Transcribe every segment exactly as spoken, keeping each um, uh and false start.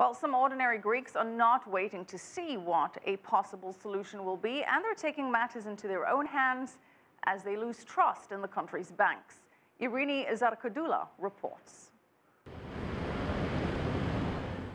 Well, some ordinary Greeks are not waiting to see what a possible solution will be, and they're taking matters into their own hands as they lose trust in the country's banks. Eirini Zarkadoula reports.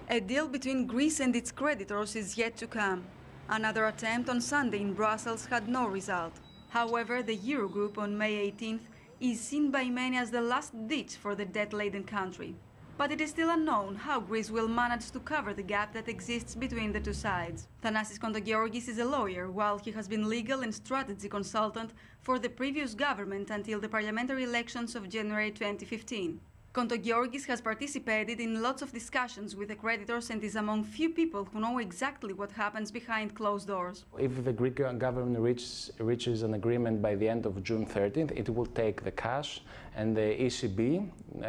A deal between Greece and its creditors is yet to come. Another attempt on Sunday in Brussels had no result. However, the Eurogroup on May eighteenth is seen by many as the last ditch for the debt-laden country. But it is still unknown how Greece will manage to cover the gap that exists between the two sides. Thanasis Kontogiorgis is a lawyer, while he has been legal and strategy consultant for the previous government until the parliamentary elections of January twenty fifteen. Kontogiorgis has participated in lots of discussions with the creditors and is among few people who know exactly what happens behind closed doors. If the Greek government reaches, reaches an agreement by the end of June thirteenth, it will take the cash, and the E C B, uh,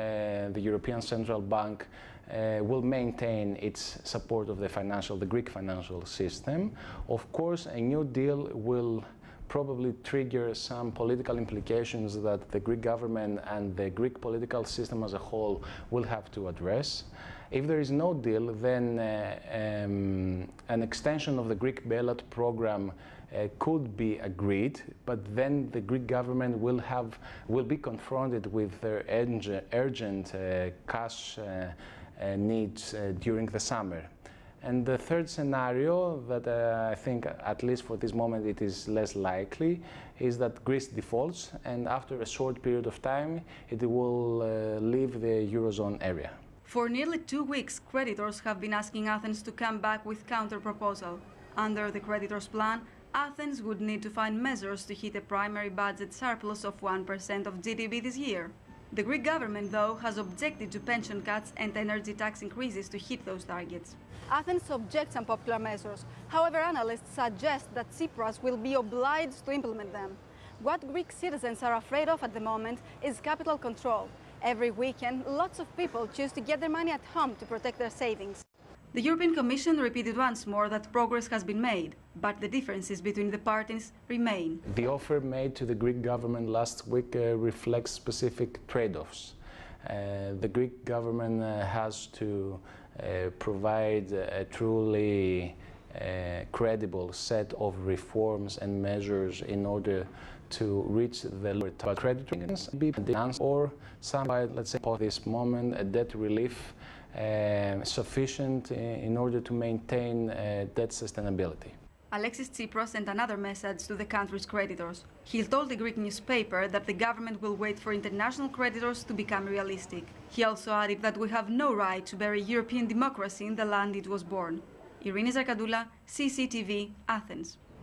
the European Central Bank, Uh, will maintain its support of the financial, the Greek financial system. Of course, a new deal will probably trigger some political implications that the Greek government and the Greek political system as a whole will have to address. If there is no deal, then uh, um, an extension of the Greek bailout program uh, could be agreed, but then the Greek government will have will be confronted with their urgent uh, cash uh, Uh, needs uh, during the summer. And the third scenario that uh, I think, at least for this moment, it is less likely, is that Greece defaults, and after a short period of time it will uh, leave the Eurozone area. For nearly two weeks, creditors have been asking Athens to come back with counter-proposal. Under the creditors' plan, Athens would need to find measures to hit a primary budget surplus of one percent of G D P this year. The Greek government, though, has objected to pension cuts and energy tax increases to hit those targets. Athens objects some popular measures. However, analysts suggest that Tsipras will be obliged to implement them. What Greek citizens are afraid of at the moment is capital control. Every weekend, lots of people choose to get their money at home to protect their savings. The European Commission repeated once more that progress has been made, but the differences between the parties remain. The offer made to the Greek government last week uh, reflects specific trade-offs. Uh, the Greek government uh, has to uh, provide a truly uh, credible set of reforms and measures in order to reach the lower target credit ratings, or some, let's say, at this moment, a debt relief Uh, sufficient in order to maintain uh, debt sustainability. Alexis Tsipras sent another message to the country's creditors. He told the Greek newspaper that the government will wait for international creditors to become realistic. He also added that we have no right to bury European democracy in the land it was born. Eirini Zarkadoula, C C T V, Athens.